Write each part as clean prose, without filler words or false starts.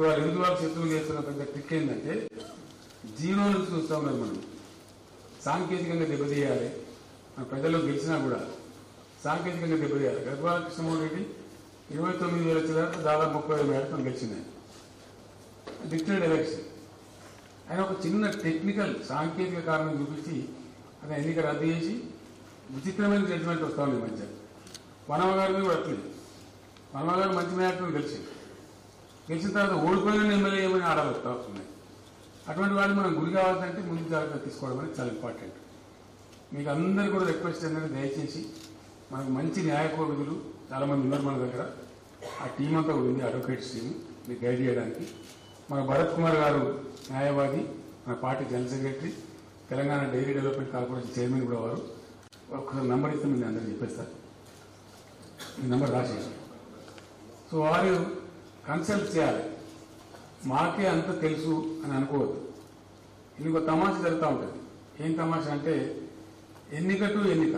ఇప్పుడు వాళ్ళు ఎందుకు వాళ్ళు చెప్పులు చేస్తున్న పెద్ద ట్రిక్ ఏంటంటే జీరోలు చూస్తాం మనం సాంకేతికంగా దెబ్బతీయాలి మన ప్రజలు గెలిచినా కూడా సాంకేతికంగా దెబ్బతీయాలి. గర్భాల కృష్ణమోహన్ రెడ్డి 29,000 దాదాపు 30,000 తను గెలిచినాయి డిక్టేడ్ ఎలక్షన్. ఆయన ఒక చిన్న టెక్నికల్ సాంకేతిక కారణం చూపించి అతను ఎన్నిక రద్దు చేసి విచిత్రమైన జడ్జిమెంట్ వస్తా ఉంది. మధ్య వనమగారి మీద పడుతుంది. వనమగారు మంచి మేరకు గెలిచింది. గెలిచిన తర్వాత ఓడిపోయిన ఎమ్మెల్యే ఏమైనా ఆడాలి వస్తున్నాయి. అటువంటి వాళ్ళు మనం గురి కావాలంటే ముందు జాగ్రత్త తీసుకోవడం అనేది చాలా ఇంపార్టెంట్. మీకు అందరూ కూడా రిక్వెస్ట్ ఏంటంటే దయచేసి మనకు మంచి న్యాయకోవిధులు చాలామంది ఉన్నారు మన దగ్గర. ఆ టీం అంతా ఉంది అడ్వకేట్స్ టీం మీకు గైడ్ చేయడానికి. మన భరత్ కుమార్ గారు న్యాయవాది, మన party general secretary, Telangana dairy development corporation chairman కూడా వారు. ఒకసారి నెంబర్ ఇస్తే మీరు అందరూ చెప్పేస్తారు, మీ నెంబర్ రాసేసారు. సో వారు కన్సల్ట్ చేయాలి. మాకే అంత తెలుసు అని అనుకోవద్దు. ఇంకొక తమాష జరుగుతూ ఉంటుంది. ఏం తమాష అంటే ఎన్నిక టు ఎన్నిక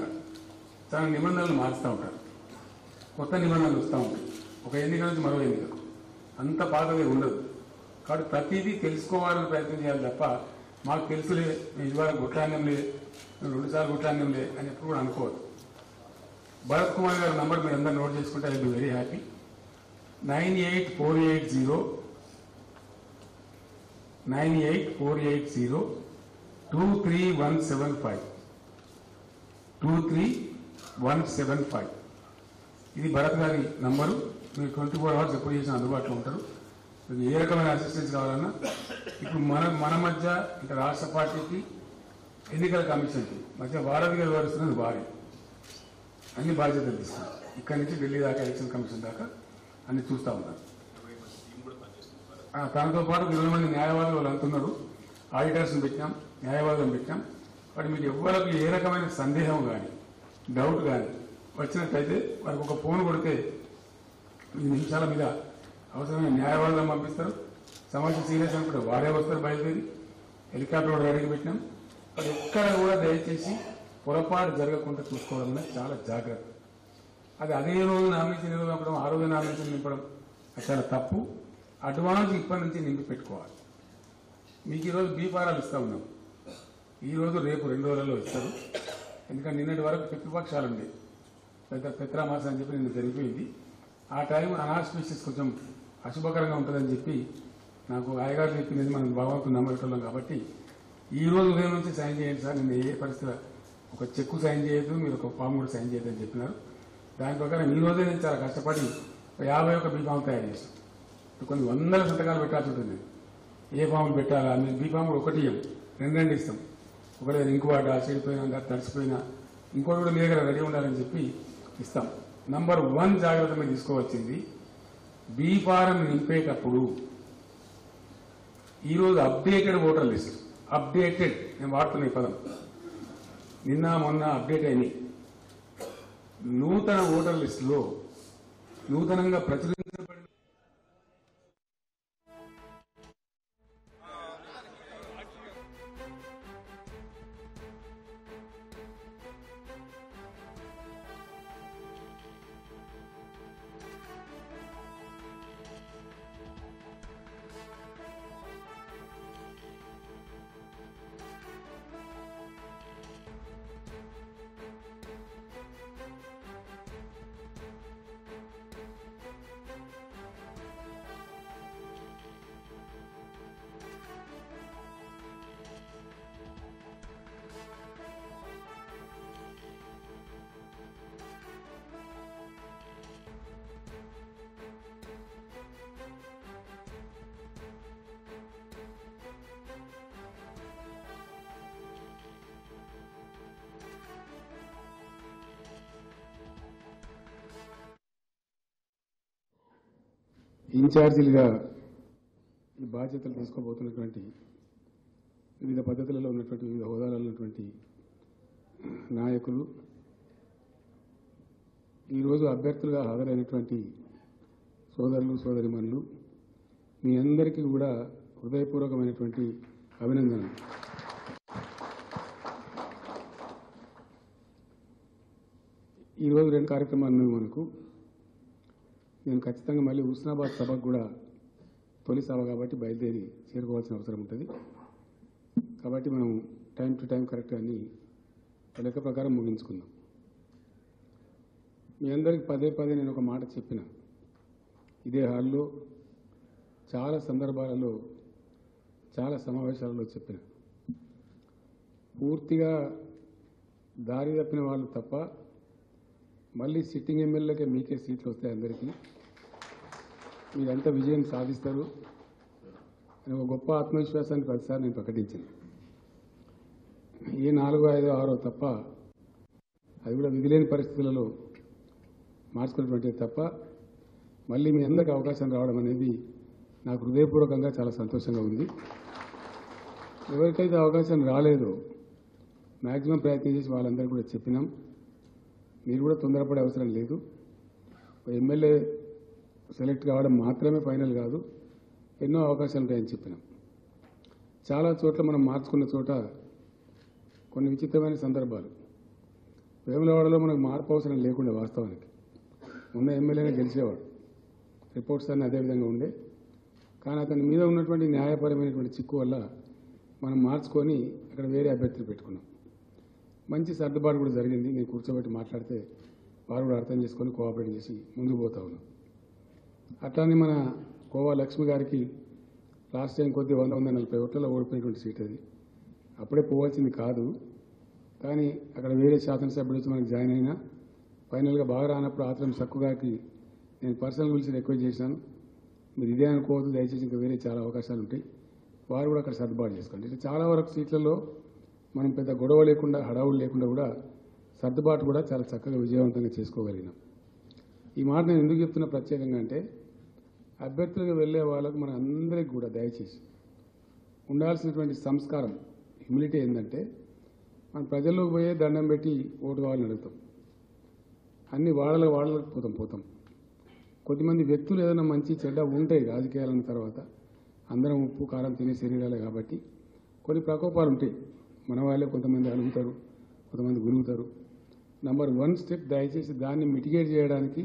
తన నిబంధనలు మారుస్తూ ఉంటారు, కొత్త నిబంధనలు వస్తూ ఉంటాయి. ఒక ఎన్నిక నుంచి మరో ఎన్నికకు అంత పాతదే ఉండదు. కాబట్టి ప్రతిదీ తెలుసుకోవాలని ప్రయత్నం చేయాలి తప్ప మాకు తెలుసులే, నేను ఇవాళ గుట్లాన్యంలే, నేను 2 సార్లు గుట్లాన్యంలే అని ఎప్పుడు కూడా అనుకోవద్దు. భరత్ కుమార్ గారి నెంబర్ మీరు అందరూ నోట్ చేసుకుంటే ఐ బి వెరీ హ్యాపీ. 9848023175 23175 ఇది భరత్ గారి నంబరు. మీరు 24 అవర్స్ ఎప్పుడు చేసిన అందుబాటులో ఉంటారు. మీకు ఏ రకమైన అసిస్టెన్స్ కావాలన్నా ఇప్పుడు మన మధ్య ఇంకా రాష్ట్ర పార్టీకి ఎన్నికల కమిషన్కి మధ్య వారధిగా వివరిస్తున్నది వారే అన్ని బాధ్యతలు తీసుకున్నారు. ఇక్కడి నుంచి ఢిల్లీ దాకా ఎలక్షన్ కమిషన్ దాకా అన్ని చూస్తూ ఉన్నారు. దాంతో పాటు 20 మంది న్యాయవాదులు వాళ్ళు అంటున్నారు. ఆడిటర్స్ని పెట్టాం, న్యాయవాదులను పెట్టాం. వాటి మీకు ఎవరికి ఏ రకమైన సందేహం కానీ డౌట్ కానీ వచ్చినట్టయితే వారికి ఒక ఫోన్ కొడితే 5 నిమిషాల మీద అవసరమైన న్యాయవాదులను పంపిస్తారు. సమస్య సీరియస్ అని కూడా వాడే వస్తారు. బయలుదేరి హెలికాప్టర్ కూడా రెడీకి పెట్టినాం. వాడు ఎక్కడ కూడా దయచేసి పొరపాటు జరగకుండా చూసుకోవడం అనేది చాలా జాగ్రత్త. అది అదే రోజు నామినేషన్ నింపడం, ఆ రోజు నామినేషన్ నింపడం చాలా తప్పు. అడ్వాన్స్ ఇప్పటి నుంచి నింపి పెట్టుకోవాలి. మీకు ఈరోజు బీఫారాలు ఇస్తూ ఉన్నాం. ఈరోజు రేపు 2 రోజులలో ఇస్తారు. ఎందుకంటే నిన్నటి వరకు పితృపక్షాలు ఉండే పెద్ద పిత్రామాసం అని చెప్పి నిన్న జరిగిపోయింది. ఆ టైం అనాస్పీషియస్ కొంచెం అశుభకరంగా ఉంటుందని చెప్పి నాకు ఆయగారు చెప్పినది మనం బాగోకుండా నమ్మకం. కాబట్టి ఈ రోజు ఉదయం నుంచి సైన్ చేయండి సార్, నిన్న ఏ పరిస్థితి ఒక చెక్కు సైన్ చేయదు, మీరు ఒక ఫామ్ కూడా సైన్ చేయదు అని చెప్పినారు. దాని ప్రకారం ఈ రోజే నేను చాలా కష్టపడి 51 బీఫామ్ తయారు చేశాను. కొన్ని 100 సంతకాలు పెట్టాల్సి ఉంటుంది. ఏ ఫామ్లు పెట్టాలా? మీరు బీఫామ్ ఒకటి ఇవ్వం, 2 ఇస్తాం. ఒకటి ఇంకోట చెడిపోయినా తడిసిపోయినా ఇంకోటి కూడా మీ దగ్గర రెడీ ఉండాలని చెప్పి ఇస్తాం. నంబర్ 1 జాగ్రత్త మీరు తీసుకోవాల్సింది బీఫారం నింపేటప్పుడు ఈరోజు అప్డేటెడ్ ఓటర్ లిస్ట్. అప్డేటెడ్ నేను వాడుతున్న ఈ పదం, నిన్న మొన్న అప్డేట్ అయినాయి. నూతన ఓటర్ లిస్టులో నూతనంగా ప్రచురించబడిన ఇన్ఛార్జీలుగా ఈ బాధ్యతలు తీసుకోబోతున్నటువంటి వివిధ పద్ధతులలో ఉన్నటువంటి వివిధ హోదాలలో ఉన్నటువంటి నాయకులు, ఈరోజు అభ్యర్థులుగా హాజరైనటువంటి సోదరులు సోదరిమణులు, మీ అందరికీ కూడా హృదయపూర్వకమైనటువంటి అభినందనలు. ఈరోజు 2 కార్యక్రమాలు ఉన్నాయి మనకు. నేను ఖచ్చితంగా మళ్ళీ హుస్నాబాద్ సభకు కూడా తొలి సభ కాబట్టి బయలుదేరి చేరుకోవాల్సిన అవసరం ఉంటుంది కాబట్టి మనం టైం టు టైం కరెక్ట్ అని లెక్క ప్రకారం ముగించుకుందాం. మీ అందరికీ పదే పదే నేను ఒక మాట చెప్పిన ఇదే హాల్లో చాలా సందర్భాలలో చాలా సమావేశాలలో చెప్పిన పూర్తిగా దారి తప్పిన వాళ్ళు తప్ప మళ్ళీ సిట్టింగ్ ఎమ్మెల్యేలకే మీకే సీట్లు వస్తాయి అందరికీ మీరంతా విజయం సాధిస్తారు అని ఒక గొప్ప ఆత్మవిశ్వాసాన్ని ప్రతిసారి నేను ప్రకటించింది. ఏ 4, 5, 6 తప్ప అది కూడా విధిలేని పరిస్థితులలో మార్చుకున్నటువంటిది తప్ప మళ్ళీ మీ అందరికీ అవకాశం రావడం అనేది నాకు హృదయపూర్వకంగా చాలా సంతోషంగా ఉంది. ఎవరికైతే అవకాశం రాలేదో మ్యాక్సిమం ప్రయత్నం చేసి వాళ్ళందరూ కూడా చెప్పినాం. మీరు కూడా తొందరపడే అవసరం లేదు. ఎమ్మెల్యే సెలెక్ట్ కావడం మాత్రమే ఫైనల్ కాదు, ఎన్నో అవకాశాలు ఉంటాయని చెప్పినాం. చాలా చోట్ల మనం మార్చుకున్న చోట కొన్ని విచిత్రమైన సందర్భాలు. వేములవాడలో మనకు మార్పు అవసరం లేకుండా వాస్తవానికి ఉన్న ఎమ్మెల్యేనే గెలిచేవాడు, రిపోర్ట్స్ అన్నీ అదేవిధంగా ఉండే. కానీ అతని మీద ఉన్నటువంటి న్యాయపరమైనటువంటి చిక్కు వల్ల మనం మార్చుకొని అక్కడ వేరే అభ్యర్థులు పెట్టుకున్నాం. మంచి సర్దుబాటు కూడా జరిగింది. నేను కూర్చోబెట్టి మాట్లాడితే వారు కూడా అర్థం చేసుకొని కోఆపరేట్ చేసి ముందుకు పోతా ఉన్నాం. అట్లానే మన కోవా లక్ష్మి గారికి లాస్ట్ టైం కొద్ది 140 ఓట్లలో ఓడిపోయినటువంటి సీట్ అది. అప్పుడే పోవాల్సింది కాదు, కానీ అక్కడ వేరే శాసనసభ్యుడు వచ్చి మనకు జాయిన్ అయినా ఫైనల్గా బాగా రానప్పుడు ఆత్రం సక్కు గారికి నేను పర్సనల్ గురించి రిక్వెస్ట్ చేశాను, మీరు ఇదే అనుకోవద్దు, దయచేసి ఇంకా వేరే చాలా అవకాశాలు ఉంటాయి, వారు కూడా అక్కడ సర్దుబాటు చేసుకోండి. ఇట్లా చాలా వరకు సీట్లలో మనం పెద్ద గొడవ లేకుండా హడావులు లేకుండా కూడా సర్దుబాటు కూడా చాలా చక్కగా విజయవంతంగా చేసుకోగలిగినాం. ఈ మాట నేను ఎందుకు చెప్తున్నా ప్రత్యేకంగా అంటే అభ్యర్థులుగా వెళ్ళే వాళ్ళకు మన అందరికీ కూడా దయచేసి ఉండాల్సినటువంటి సంస్కారం హ్యూమిలిటీ ఏంటంటే మనం ప్రజల్లోకి పోయే దండం పెట్టి ఓటు కావాలని అడుగుతాం, అన్ని వాళ్ళకి పోతాం. కొద్దిమంది వ్యక్తులు ఏదైనా మంచి చెడ్డ ఉంటాయి రాజకీయాలన్న తర్వాత, అందరం ఉప్పు కారం తినే శరీరాలే కాబట్టి కొన్ని ప్రకోపాలు ఉంటాయి. మన వాళ్ళే కొంతమంది అడుగుతారు, కొంతమంది గురుగుతారు. నంబర్ 1 స్టెప్ దయచేసి దాన్ని మిటిగేట్ చేయడానికి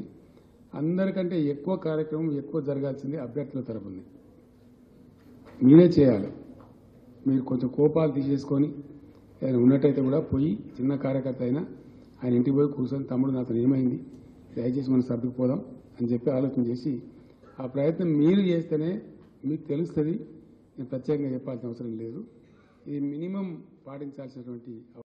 అందరికంటే ఎక్కువ కార్యక్రమం ఎక్కువ జరగాల్సింది అభ్యర్థుల తరపుంది, మీరే చేయాలి. మీరు కొంచెం కోపాలు తీసేసుకొని ఏదైనా ఉన్నట్టయితే కూడా పోయి చిన్న కార్యకర్త అయినా ఆయన ఇంటికి పోయి కూర్చొని తమ్ముడు నాతో ఏమైంది, దయచేసి మనం సర్దుకుపోదాం అని చెప్పి ఆలోచన చేసి ఆ ప్రయత్నం మీరు చేస్తేనే మీకు తెలుస్తుంది. నేను ప్రత్యేకంగా చెప్పాల్సిన అవసరం లేదు. ఇది మినిమం పాటించాల్సినటువంటి